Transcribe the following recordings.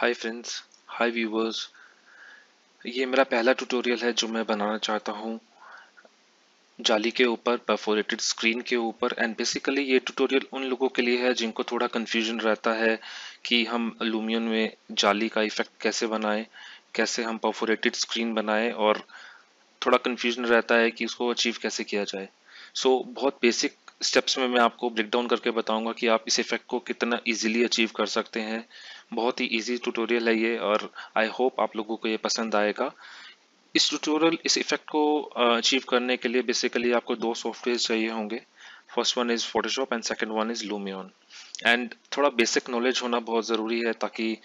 Hi friends, हाय viewers. ये मेरा पहला ट्यूटोरियल है जो मैं बनाना चाहता हूँ जाली के ऊपर, परफोरेटेड स्क्रीन के ऊपर। एंड बेसिकली ये ट्यूटोरियल उन लोगों के लिए है जिनको थोड़ा कन्फ्यूजन रहता है कि हम लुमियन में जाली का इफेक्ट कैसे बनाएं, कैसे हम परफोरेटेड स्क्रीन बनाएं, और थोड़ा कन्फ्यूजन रहता है कि उसको अचीव कैसे किया जाए। सो बहुत बेसिक स्टेप्स में मैं आपको ब्रेक डाउन करके बताऊंगा कि आप इस इफेक्ट को कितना इजीली अचीव कर सकते हैं। बहुत ही इजी ट्यूटोरियल है ये, और आई होप आप लोगों को ये पसंद आएगा। इस इफेक्ट को अचीव करने के लिए बेसिकली आपको दो सॉफ्टवेयर चाहिए होंगे। First one is Photoshop and second one is Lumion. And थोड़ा बेसिक नॉलेज होना बहुत ज़रूरी है ताकि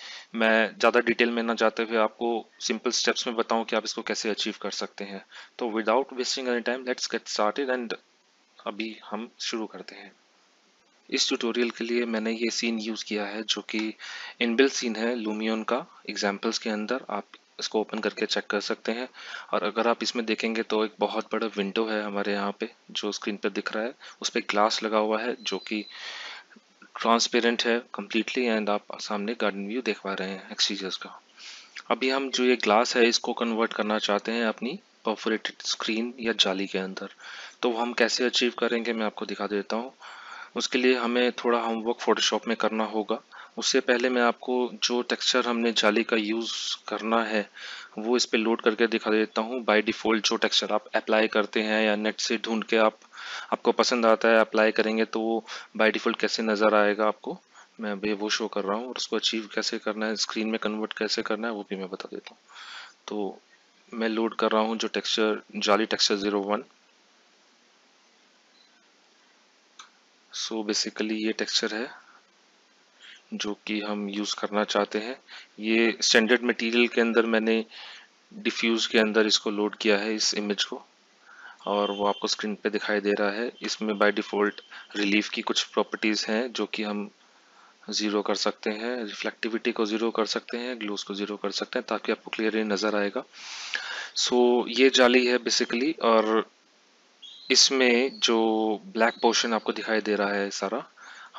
मैं ज़्यादा डिटेल में ना जाते हुए आपको सिंपल स्टेप्स में बताऊं कि आप इसको कैसे अचीव कर सकते हैं। तो without wasting any time let's get started, and अभी हम शुरू करते हैं। इस ट्यूटोरियल के लिए मैंने ये सीन यूज़ किया है जो कि इनबिल्ट सीन है लुमियन का। एग्जाम्पल्स के अंदर आप इसको ओपन करके चेक कर सकते हैं, और अगर आप इसमें देखेंगे तो एक बहुत बड़ा विंडो है हमारे यहाँ पे जो स्क्रीन पर दिख रहा है। उस पर ग्लास लगा हुआ है जो कि ट्रांसपेरेंट है कम्प्लीटली, एंड आप सामने गार्डन व्यू देख पा रहे हैं एक्सटीरियर्स का। अभी हम जो ये ग्लास है इसको कन्वर्ट करना चाहते हैं अपनी परफोरेटेड स्क्रीन या जाली के अंदर। तो हम कैसे अचीव करेंगे मैं आपको दिखा देता हूँ। उसके लिए हमें थोड़ा होमवर्क फोटोशॉप में करना होगा। उससे पहले मैं आपको जो टेक्सचर हमने जाली का यूज़ करना है वो इस पे लोड करके दिखा देता हूँ। बाय डिफ़ॉल्ट जो टेक्सचर आप अप्लाई करते हैं या नेट से ढूंढ के आपको पसंद आता है अप्लाई करेंगे तो वो बाय डिफ़ॉल्ट कैसे नज़र आएगा आपको, मैं अभी वो शो कर रहा हूँ। और उसको अचीव कैसे करना है, स्क्रीन में कन्वर्ट कैसे करना है वो भी मैं बता देता हूँ। तो मैं लोड कर रहा हूँ जो टेक्सचर, जाली टेक्सचर 01। सो बेसिकली ये टेक्सचर है जो कि हम यूज़ करना चाहते हैं। ये स्टैंडर्ड मटेरियल के अंदर मैंने डिफ्यूज़ के अंदर इसको लोड किया है इस इमेज को, और वो आपको स्क्रीन पे दिखाई दे रहा है। इसमें बाय डिफ़ॉल्ट रिलीफ की कुछ प्रॉपर्टीज़ हैं जो कि हम ज़ीरो कर सकते हैं, रिफ्लेक्टिविटी को ज़ीरो कर सकते हैं, ग्लोस को ज़ीरो कर सकते हैं ताकि आपको क्लियरली नज़र आएगा। सो ये जाली है बेसिकली, और इसमें जो ब्लैक पोर्शन आपको दिखाई दे रहा है सारा,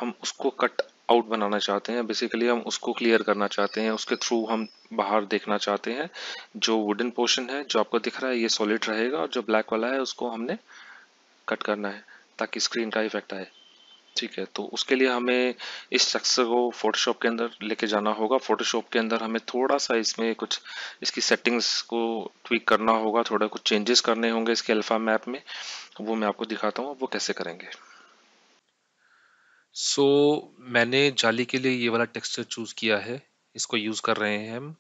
हम उसको कट आउट बनाना चाहते हैं। बेसिकली हम उसको क्लियर करना चाहते हैं, उसके थ्रू हम बाहर देखना चाहते हैं। जो वुडन पोर्शन है जो आपको दिख रहा है ये सॉलिड रहेगा, और जो ब्लैक वाला है उसको हमने कट करना है ताकि स्क्रीन का इफेक्ट आए। ठीक है, तो उसके लिए हमें इस टेक्सचर को फोटोशॉप के अंदर लेके जाना होगा। फोटोशॉप के अंदर हमें थोड़ा सा इसमें कुछ इसकी सेटिंग्स को ट्विक करना होगा, थोड़ा कुछ चेंजेस करने होंगे इसके अल्फ़ा मैप में। वो मैं आपको दिखाता हूँ वो कैसे करेंगे। सो मैंने जाली के लिए ये वाला टेक्सचर चूज़ किया है, इसको यूज़ कर रहे हैं हम,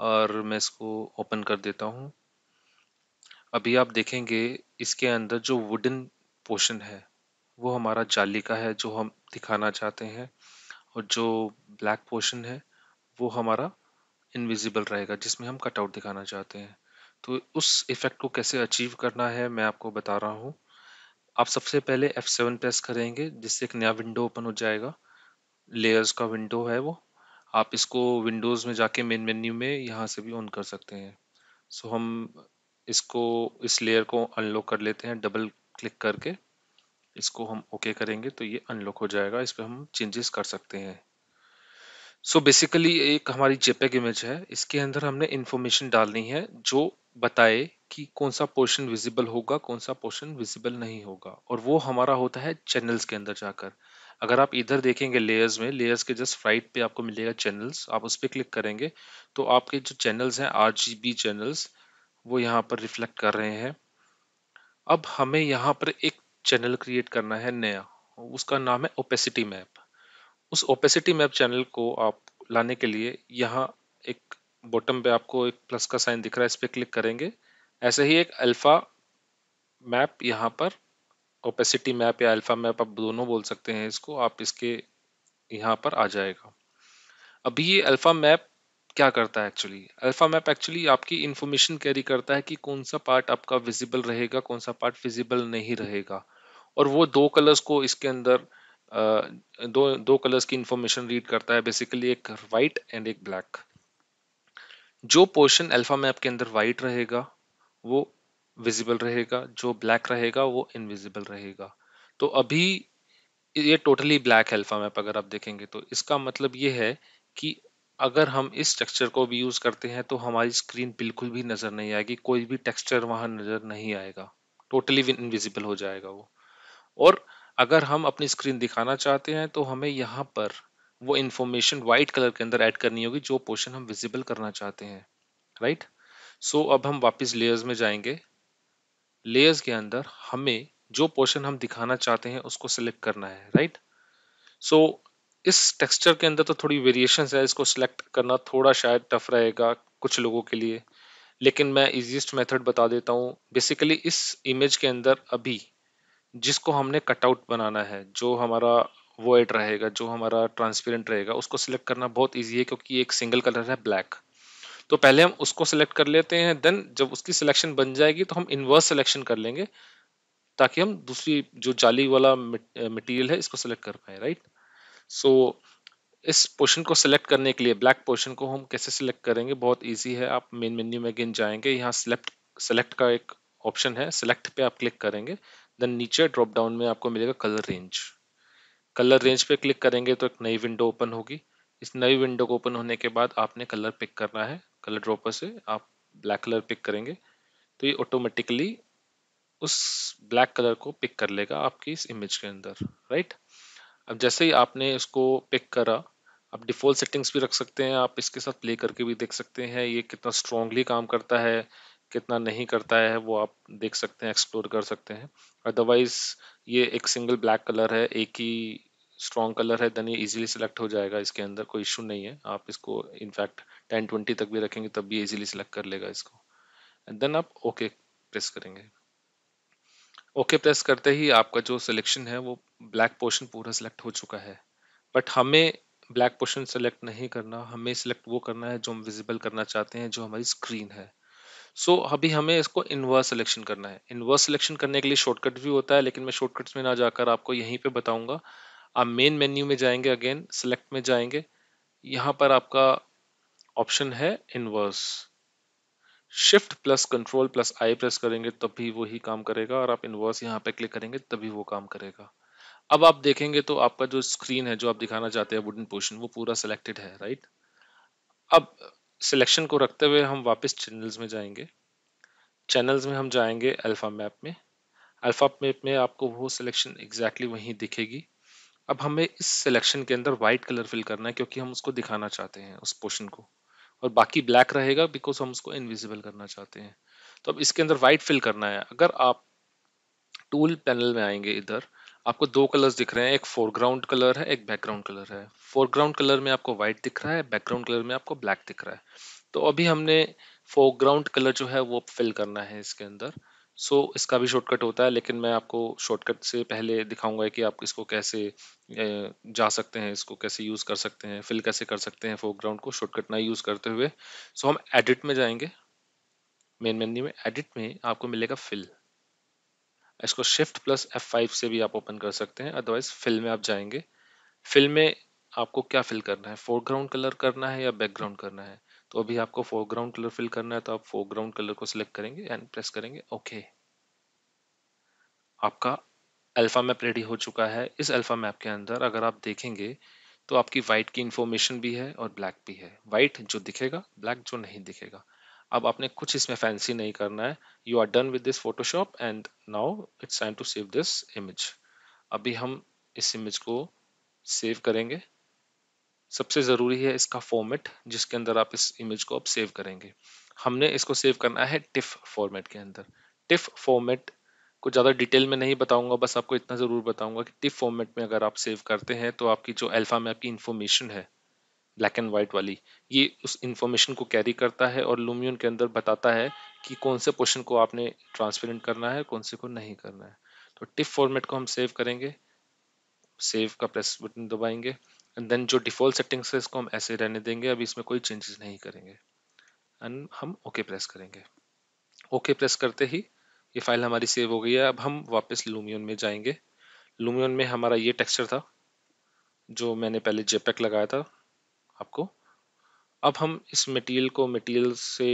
और मैं इसको ओपन कर देता हूँ। अभी आप देखेंगे इसके अंदर जो वुडन पोर्शन है वो हमारा जाली का है जो हम दिखाना चाहते हैं, और जो ब्लैक पोर्शन है वो हमारा इनविजिबल रहेगा जिसमें हम कटआउट दिखाना चाहते हैं। तो उस इफ़ेक्ट को कैसे अचीव करना है मैं आपको बता रहा हूँ। आप सबसे पहले F7 प्रेस करेंगे जिससे एक नया विंडो ओपन हो जाएगा, लेयर्स का विंडो है वो। आप इसको विंडोज़ में जाके मेन मेन्यू में यहाँ से भी ऑन कर सकते हैं। सो हम इस लेयर को अनलॉक कर लेते हैं, डबल क्लिक करके इसको हम ओके करेंगे तो ये अनलॉक हो जाएगा। इस पर हम चेंजेस कर सकते हैं। सो बेसिकली एक हमारी जेपेग इमेज है, इसके अंदर हमने इन्फॉर्मेशन डालनी है जो बताए कि कौन सा पोर्शन विजिबल होगा, कौन सा पोर्शन विजिबल नहीं होगा, और वो हमारा होता है चैनल्स के अंदर जाकर। अगर आप इधर देखेंगे लेयर्स में, लेयर्स के जस्ट राइट पे आपको मिलेगा चैनल्स। आप उस पर क्लिक करेंगे तो आपके जो चैनल्स हैं RGB चैनल्स वो यहाँ पर रिफ्लेक्ट कर रहे हैं। अब हमें यहाँ पर एक चैनल क्रिएट करना है नया, उसका नाम है ओपेसिटी मैप। उस ओपेसिटी मैप चैनल को आप लाने के लिए यहाँ एक बॉटम पे आपको एक प्लस का साइन दिख रहा है, इस पर क्लिक करेंगे। ऐसे ही एक अल्फ़ा मैप, यहाँ पर ओपेसिटी मैप या अल्फ़ा मैप आप दोनों बोल सकते हैं इसको, आप इसके यहाँ पर आ जाएगा। अभी ये अल्फ़ा मैप क्या करता है एक्चुअली? अल्फ़ा मैप एक्चुअली आपकी इन्फॉर्मेशन कैरी करता है कि कौन सा पार्ट आपका विजिबल रहेगा, कौन सा पार्ट विजिबल नहीं रहेगा, और वो दो कलर्स को इसके अंदर दो कलर्स की इन्फॉर्मेशन रीड करता है बेसिकली, एक वाइट एंड एक ब्लैक। जो पोर्शन अल्फ़ा मैप के अंदर वाइट रहेगा वो विजिबल रहेगा, जो ब्लैक रहेगा वो इनविजिबल रहेगा। तो अभी ये टोटली ब्लैक अल्फ़ा मैप अगर आप देखेंगे तो इसका मतलब ये है कि अगर हम इस टेक्सचर को भी यूज़ करते हैं तो हमारी स्क्रीन बिल्कुल भी नज़र नहीं आएगी, कोई भी टेक्सचर वहाँ नज़र नहीं आएगा, टोटली इनविजिबल हो जाएगा वो। और अगर हम अपनी स्क्रीन दिखाना चाहते हैं तो हमें यहाँ पर वो इन्फॉर्मेशन वाइट कलर के अंदर ऐड करनी होगी जो पोर्शन हम विजिबल करना चाहते हैं, राइट। सो अब हम वापस लेयर्स में जाएंगे। लेयर्स के अंदर हमें जो पोर्शन हम दिखाना चाहते हैं उसको सिलेक्ट करना है, राइट। सो इस टेक्सचर के अंदर तो थोड़ी वेरिएशंस है, इसको सिलेक्ट करना थोड़ा शायद टफ रहेगा कुछ लोगों के लिए, लेकिन मैं इजीएस्ट मेथड बता देता हूँ। बेसिकली इस इमेज के अंदर अभी जिसको हमने कटआउट बनाना है, जो हमारा वॉइड रहेगा, जो हमारा ट्रांसपेरेंट रहेगा, उसको सिलेक्ट करना बहुत ईजी है क्योंकि एक सिंगल कलर है ब्लैक। तो पहले हम उसको सिलेक्ट कर लेते हैं, देन जब उसकी सिलेक्शन बन जाएगी तो हम इन्वर्स सिलेक्शन कर लेंगे ताकि हम दूसरी जो जाली वाला मटेरियल है इसको सिलेक्ट कर पाए, राइट। सो इस पोर्शन को सिलेक्ट करने के लिए ब्लैक पोर्शन को हम कैसे सिलेक्ट करेंगे, बहुत ईजी है। आप मेन मेन्यू में अगेन जाएंगे, यहाँ सेलेक्ट का एक ऑप्शन है, सेलेक्ट पे आप क्लिक करेंगे, देन नीचे ड्रॉप डाउन में आपको मिलेगा कलर रेंज। कलर रेंज पे क्लिक करेंगे तो एक नई विंडो ओपन होगी। इस नई विंडो को ओपन होने के बाद आपने कलर पिक करना है, कलर ड्रॉपर से आप ब्लैक कलर पिक करेंगे तो ये ऑटोमेटिकली उस ब्लैक कलर को पिक कर लेगा आपकी इस इमेज के अंदर, राइट। अब जैसे ही आपने इसको पिक करा, आप डिफ़ॉल्ट सेटिंग्स भी रख सकते हैं, आप इसके साथ प्ले करके भी देख सकते हैं ये कितना स्ट्रॉन्गली काम करता है, कितना नहीं करता है, वो आप देख सकते हैं, एक्सप्लोर कर सकते हैं। अदरवाइज़ ये एक सिंगल ब्लैक कलर है, एक ही स्ट्रॉन्ग कलर है, देन ये ईजिली सेलेक्ट हो जाएगा, इसके अंदर कोई इशू नहीं है। आप इसको इनफैक्ट 10-20 तक भी रखेंगे तब भी ईजिली सेलेक्ट कर लेगा इसको, एंड देन आप ओके प्रेस करेंगे। ओके प्रेस करते ही आपका जो सिलेक्शन है वो ब्लैक पोर्शन पूरा सिलेक्ट हो चुका है। बट हमें ब्लैक पोर्शन सेलेक्ट नहीं करना, हमें सिलेक्ट वो करना है जो हम विजिबल करना चाहते हैं, जो हमारी स्क्रीन है। सो अभी हमें इसको इन्वर्स सिलेक्शन करना है। इन्वर्स सिलेक्शन करने के लिए शॉर्टकट भी होता है, लेकिन मैं शॉर्टकट्स में ना जाकर आपको यहीं पे बताऊंगा। आप मेन मेन्यू में जाएंगे, अगेन सेलेक्ट में जाएंगे, यहाँ पर आपका ऑप्शन है इन्वर्स। Shift+Ctrl+I प्रेस करेंगे तभी वो ही काम करेगा, और आप इन्वर्स यहाँ पे क्लिक करेंगे तभी वो काम करेगा। अब आप देखेंगे तो आपका जो स्क्रीन है, जो आप दिखाना चाहते हैं वुडन पोर्शन, वो पूरा सिलेक्टेड है, राइट। अब सिलेक्शन को रखते हुए हम वापस चैनल्स में जाएंगे। चैनल्स में हम जाएंगे अल्फा मैप में। अल्फा मैप में आपको वो सिलेक्शन एग्जैक्टली वहीं दिखेगी। अब हमें इस सिलेक्शन के अंदर वाइट कलर फिल करना है क्योंकि हम उसको दिखाना चाहते हैं उस पोर्शन को, और बाकी ब्लैक रहेगा बिकॉज हम उसको इनविजिबल करना चाहते हैं। तो अब इसके अंदर वाइट फिल करना है। अगर आप टूल पैनल में आएंगे, इधर आपको दो कलर्स दिख रहे हैं, एक फोरग्राउंड कलर है, एक बैकग्राउंड कलर है। फोरग्राउंड कलर में आपको वाइट दिख रहा है, बैकग्राउंड कलर में आपको ब्लैक दिख रहा है। तो अभी हमने फोरग्राउंड कलर जो है वो फिल करना है इसके अंदर। सो इसका भी शॉर्टकट होता है, लेकिन मैं आपको शॉर्टकट से पहले दिखाऊंगा कि आप इसको कैसे जा सकते हैं, इसको कैसे यूज़ कर सकते हैं, फिल कैसे कर सकते हैं फोरग्राउंड को शॉर्टकट ना यूज़ करते हुए। सो हम एडिट में जाएंगे, मेन मेन्यू में एडिट में आपको मिलेगा फिल। इसको Shift+F5 से भी आप ओपन कर सकते हैं, अदरवाइज फिल में आप जाएंगे। फिल में आपको क्या फिल करना है, फोरग्राउंड कलर करना है या बैकग्राउंड करना है? तो अभी आपको फोरग्राउंड कलर फिल करना है, तो आप फोरग्राउंड कलर को सिलेक्ट करेंगे एंड प्रेस करेंगे ओके। आपका अल्फा मैप रेडी हो चुका है। इस अल्फा मैप के अंदर अगर आप देखेंगे तो आपकी वाइट की इंफॉर्मेशन भी है और ब्लैक भी है, वाइट जो दिखेगा, ब्लैक जो नहीं दिखेगा। अब आपने कुछ इसमें फैंसी नहीं करना है। You are done with this Photoshop and now it's time to save this image. अभी हम इस इमेज को सेव करेंगे। सबसे ज़रूरी है इसका फॉर्मेट जिसके अंदर आप इस इमेज को अब सेव करेंगे। हमने इसको सेव करना है टिफ फॉर्मेट के अंदर। टिफ फॉर्मेट को ज़्यादा डिटेल में नहीं बताऊंगा, बस आपको इतना ज़रूर बताऊंगा कि टिफ फॉर्मेट में अगर आप सेव करते हैं तो आपकी जो अल्फा मैप की इन्फॉर्मेशन है ब्लैक एंड वाइट वाली, ये उस इन्फॉर्मेशन को कैरी करता है और लुमियन के अंदर बताता है कि कौन से पोर्शन को आपने ट्रांसपेरेंट करना है, कौन से को नहीं करना है। तो टिफ फॉर्मेट को हम सेव करेंगे, सेव का प्रेस बटन दबाएंगे, एंड देन जो डिफ़ॉल्ट सेटिंग्स है इसको हम ऐसे रहने देंगे, अभी इसमें कोई चेंजेस नहीं करेंगे, एंड हम ओके प्रेस करेंगे। ओके प्रेस करते ही ये फाइल हमारी सेव हो गई है। अब हम वापस लूमियन में जाएंगे। लूमियन में हमारा ये टेक्सचर था जो मैंने पहले जेपेक लगाया था आपको। अब हम इस मटेरियल को मटेरियल से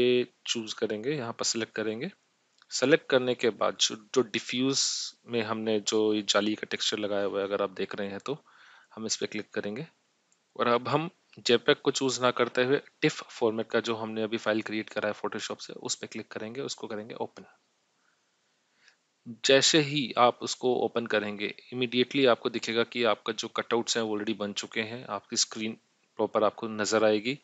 चूज़ करेंगे, यहाँ पर सेलेक्ट करेंगे। सेलेक्ट करने के बाद जो डिफ्यूज़ में हमने जो जाली का टेक्सचर लगाया हुआ है, अगर आप देख रहे हैं तो हम इस पर क्लिक करेंगे। और अब हम जेपेक को चूज ना करते हुए टिफ फॉर्मेट का जो हमने अभी फाइल क्रिएट करा है फोटोशॉप से, उस पर क्लिक करेंगे, उसको करेंगे ओपन। जैसे ही आप उसको ओपन करेंगे इमीडिएटली आपको दिखेगा कि आपका जो कटआउट्स हैं ऑलरेडी बन चुके हैं, आपकी स्क्रीन प्रॉपर आपको नजर आएगी।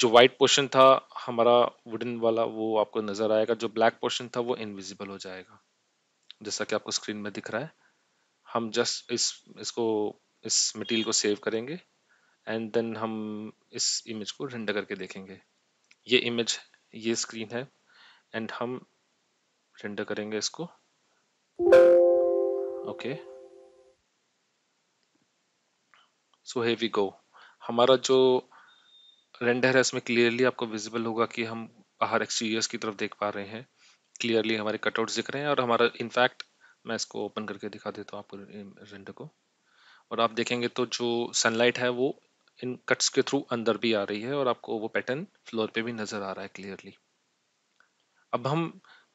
जो वाइट पोर्शन था हमारा वुडन वाला वो आपको नजर आएगा, जो ब्लैक पोर्शन था वो इनविजिबल हो जाएगा। जैसा कि आपको स्क्रीन में दिख रहा है, हम जस्ट इस मटेरियल को सेव करेंगे एंड देन हम इस इमेज को रेंडर करके देखेंगे। ये इमेज, ये स्क्रीन है एंड हम रेंडर करेंगे इसको। Okay, so here we go. हमारा जो रेंडर है इसमें क्लियरली आपको विजिबल होगा कि हम बाहर एक्सटीरियर्स की तरफ देख पा रहे हैं, क्लियरली हमारे कटआउट्स दिख रहे हैं। और हमारा, इनफैक्ट मैं इसको ओपन करके दिखा देता हूँ आपको रेंडर को, और आप देखेंगे तो जो सनलाइट है वो इन कट्स के थ्रू अंदर भी आ रही है और आपको वो पैटर्न फ्लोर पे भी नज़र आ रहा है क्लियरली। अब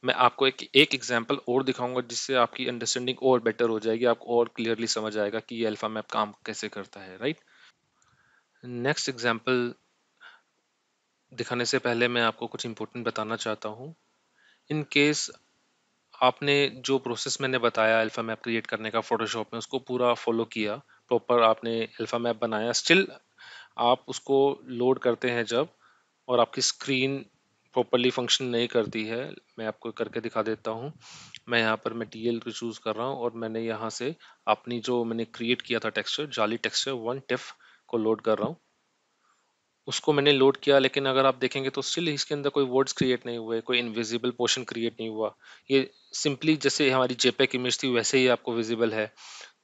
मैं आपको एक एग्जाम्पल और दिखाऊंगा जिससे आपकी अंडरस्टैंडिंग और बेटर हो जाएगी, आपको और क्लियरली समझ आएगा कि ये अल्फा मैप काम कैसे करता है, राइट। नेक्स्ट एग्जाम्पल दिखाने से पहले मैं आपको कुछ इम्पोर्टेंट बताना चाहता हूँ। इन केस आपने जो प्रोसेस मैंने बताया अल्फा मैप क्रिएट करने का फोटोशॉप में, उसको पूरा फॉलो किया, प्रॉपर आपने अल्फा मैप बनाया, स्टिल आप उसको लोड करते हैं जब और आपकी स्क्रीन प्रॉपरली फंक्शन नहीं करती है, मैं आपको करके दिखा देता हूँ। मैं यहाँ पर मटेरियल को चूज़ कर रहा हूँ और मैंने यहाँ से अपनी जो मैंने क्रिएट किया था टेक्सचर, जाली टेक्सचर 1 टिफ को लोड कर रहा हूँ, उसको मैंने लोड किया। लेकिन अगर आप देखेंगे तो स्टिल इसके अंदर कोई वर्ड्स क्रिएट नहीं हुए, कोई इनविजिबल पोर्शन क्रिएट नहीं हुआ, ये सिंपली जैसे हमारी जेपेक इमेज थी वैसे ही आपको विजिबल है।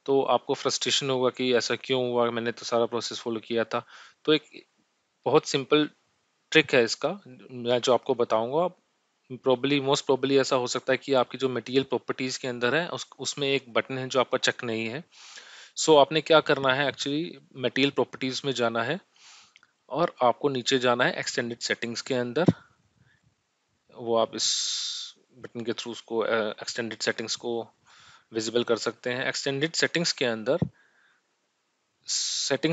तो आपको फ्रस्ट्रेशन होगा कि ऐसा क्यों हुआ, मैंने तो सारा प्रोसेस फॉलो किया था। तो एक बहुत सिंपल ट्रिक है इसका, मैं जो आपको बताऊंगा, मोस्ट प्रोबेबली ऐसा हो सकता है कि आपकी जो मटेरियल प्रॉपर्टीज़ के अंदर है उसमें एक बटन है जो आपका चेक नहीं है। सो आपने क्या करना है, एक्चुअली मटेरियल प्रॉपर्टीज़ में जाना है और आपको नीचे जाना है एक्सटेंडेड सेटिंग्स के अंदर, वो आप इस बटन के थ्रू उसको एक्सटेंडेड सेटिंग्स को विजिबल कर सकते हैं। एक्सटेंडेड सेटिंग्स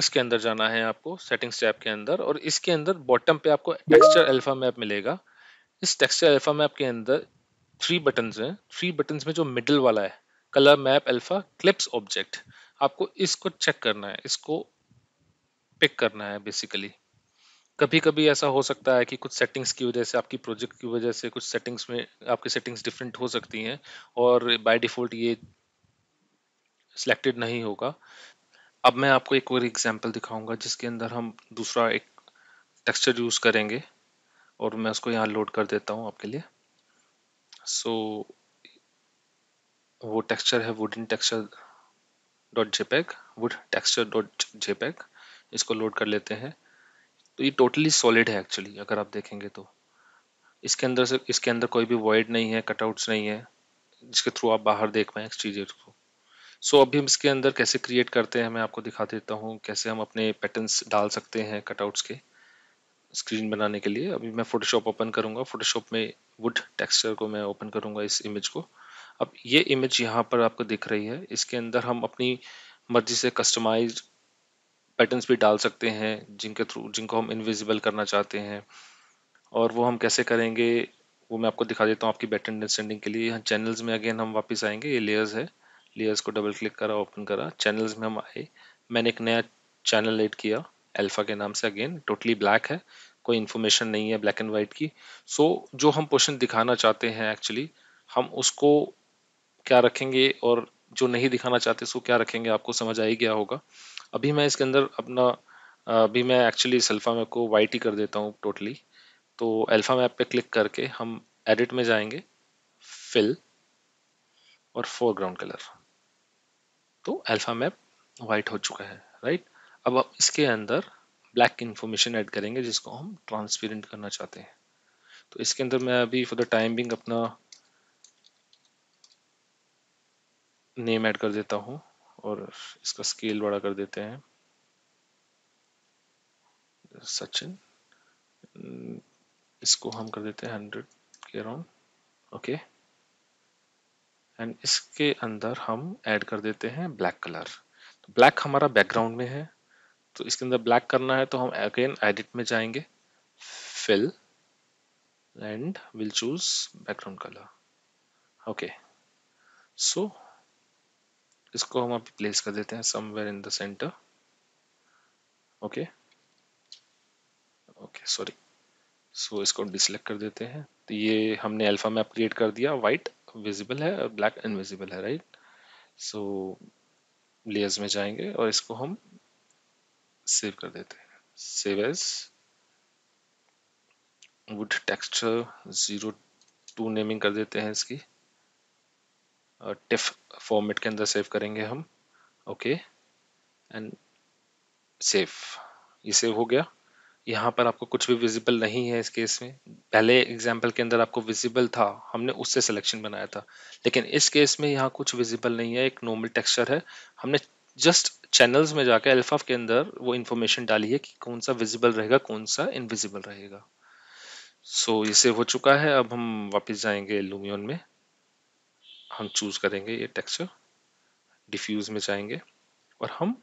के अंदर जाना है आपको, सेटिंग्स टैब के अंदर, और इसके अंदर बॉटम पे आपको टेक्सचर अल्फा मैप मिलेगा। इस टेक्सचर अल्फा मैप के अंदर 3 बटन्स हैं, 3 बटन्स में जो मिडल वाला है colour map alpha clips object, आपको इसको चेक करना है, इसको पिक करना है बेसिकली। कभी कभी ऐसा हो सकता है कि कुछ सेटिंग्स की वजह से, आपकी प्रोजेक्ट की वजह से कुछ सेटिंग्स में आपकी सेटिंग्स डिफरेंट हो सकती हैं और बाय डिफ़ॉल्ट ये सिलेक्टेड नहीं होगा। अब मैं आपको एक और एग्जांपल दिखाऊंगा जिसके अंदर हम दूसरा एक टेक्सचर यूज़ करेंगे और मैं उसको यहाँ लोड कर देता हूँ आपके लिए। सो वो टेक्सचर है wooden texture .jpeg, wood texture .jpeg, इसको लोड कर लेते हैं। तो ये टोटली सॉलिड है एक्चुअली, अगर आप देखेंगे तो इसके अंदर कोई भी वॉइड नहीं है, कटआउट्स नहीं है, जिसके थ्रू आप बाहर देख पाएँ एक्सटीरियर को। सो अभी हम इसके अंदर कैसे क्रिएट करते हैं मैं आपको दिखा देता हूँ, कैसे हम अपने पैटर्न्स डाल सकते हैं कटआउट्स के स्क्रीन बनाने के लिए। अभी मैं फोटोशॉप ओपन करूँगा, फोटोशॉप में वुड टेक्सचर को मैं ओपन करूँगा, इस इमेज को। अब ये इमेज यहाँ पर आपको दिख रही है, इसके अंदर हम अपनी मर्जी से कस्टमाइज पैटर्न्स भी डाल सकते हैं जिनको हम इनविजिबल करना चाहते हैं, और वो हम कैसे करेंगे वो मैं आपको दिखा देता हूँ आपकी बेटर अंडरस्टैंडिंग के लिए। यहाँ चैनल्स में अगेन हम वापस आएंगे, ये लेयर्स है, लेयर्स को डबल क्लिक करा, ओपन करा, चैनल्स में हम आए। मैंने एक नया चैनल ऐड किया अल्फा के नाम से, अगेन टोटली ब्लैक है, कोई इन्फॉर्मेशन नहीं है ब्लैक एंड वाइट की। सो जो हम पोर्शन दिखाना चाहते हैं एक्चुअली हम उसको क्या रखेंगे और जो नहीं दिखाना चाहते उसको क्या रखेंगे, आपको समझ आ ही गया होगा। अभी मैं इसके अंदर मैं एक्चुअली अल्फा मैप को वाइट ही कर देता हूँ टोटली। तो अल्फा मैप पे क्लिक करके हम एडिट में जाएंगे, फिल और फोरग्राउंड कलर, तो अल्फा मैप वाइट हो चुका है, राइट। अब आप इसके अंदर ब्लैक इन्फॉर्मेशन ऐड करेंगे जिसको हम ट्रांसपेरेंट करना चाहते हैं। तो इसके अंदर मैं अभी फॉर द टाइम बिंग अपना नेम ऐड कर देता हूँ और इसका स्केल बड़ा कर देते हैं, सचिन। इसको हम कर देते हैं 100 के अराउंड, ओके। एंड इसके अंदर हम ऐड कर देते हैं ब्लैक कलर। तो ब्लैक हमारा बैकग्राउंड में है, तो इसके अंदर ब्लैक करना है तो हम अगेन एडिट में जाएंगे, fill and will choose background colour. Okay so इसको हम अभी प्लेस कर देते हैं somewhere in the centre. Okay okay sorry, so इसको डिसलेक्ट कर देते हैं। तो ये हमने अल्फा में अपग्रेड कर दिया, वाइट विजिबल है और ब्लैक इनविजिबल है, राइट। सो लेयर्स में जाएंगे और इसको हम सेव कर देते हैं, save as wood texture 02 naming कर देते हैं इसकी, और टिफ फॉर्मेट के अंदर सेव करेंगे हम। ओके एंड सेव, ये सेव हो गया। यहाँ पर आपको कुछ भी विजिबल नहीं है इस केस में, पहले एग्जाम्पल के अंदर आपको विजिबल था, हमने उससे सिलेक्शन बनाया था, लेकिन इस केस में यहाँ कुछ विजिबल नहीं है, एक नॉर्मल टेक्सचर है। हमने जस्ट चैनल्स में जाकर अल्फा के अंदर वो इन्फॉर्मेशन डाली है कि कौन सा विजिबल रहेगा कौन सा इनविजिबल रहेगा। सो ये सेव हो चुका है। अब हम वापस जाएंगे लुमियन में, हम चूज करेंगे ये टेक्सचर, डिफ्यूज में जाएंगे और हम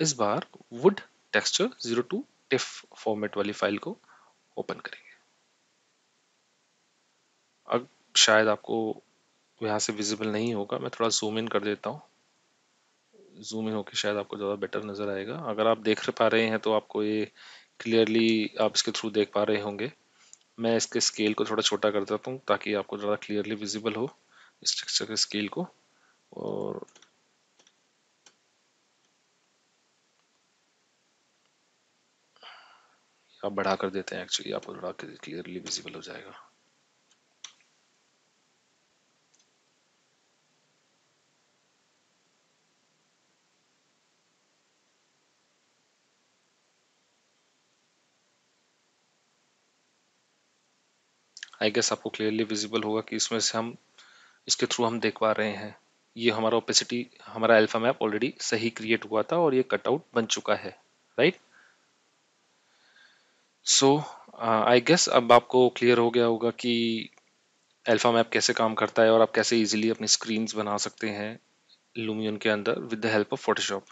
इस बार वुड टेक्सचर 02 टिफ फॉर्मेट वाली फाइल को ओपन करेंगे। अब शायद आपको यहाँ से विजिबल नहीं होगा, मैं थोड़ा जूम इन कर देता हूँ, जूम इन होके शायद आपको ज़्यादा बेटर नज़र आएगा। अगर आप देख पा रहे हैं तो आपको ये क्लियरली आप इसके थ्रू देख पा रहे होंगे। मैं इसके स्केल को थोड़ा छोटा कर देता हूँ ताकि आपको ज़्यादा क्लियरली विजिबल हो इस टेक्सचर के स्केल को। और आप बढ़ा कर देते हैं, एक्चुअली आपको थोड़ा क्लियरली विजिबल हो जाएगा। आई गेस आपको क्लियरली विजिबल होगा कि इसमें से हम इसके थ्रू हम देख पा रहे हैं ये हमारा ओपेसिटी, हमारा अल्फा मैप ऑलरेडी सही क्रिएट हुआ था और ये कटआउट बन चुका है, राइट। सो आई गेस अब आपको क्लियर हो गया होगा कि अल्फा मैप कैसे काम करता है और आप कैसे इजीली अपनी स्क्रीन्स बना सकते हैं लुमियन के अंदर with the help of Photoshop.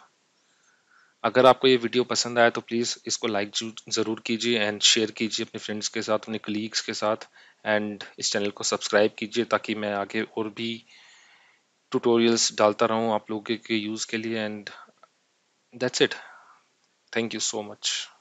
अगर आपको ये वीडियो पसंद आया तो प्लीज़ इसको लाइक ज़रूर कीजिए एंड शेयर कीजिए अपने फ्रेंड्स के साथ, अपने कलीग्स के साथ, एंड इस चैनल को सब्सक्राइब कीजिए ताकि मैं आगे और भी ट्यूटोरियल्स डालता रहूँ आप लोगों के यूज़ के लिए। And that's it, thank you so much.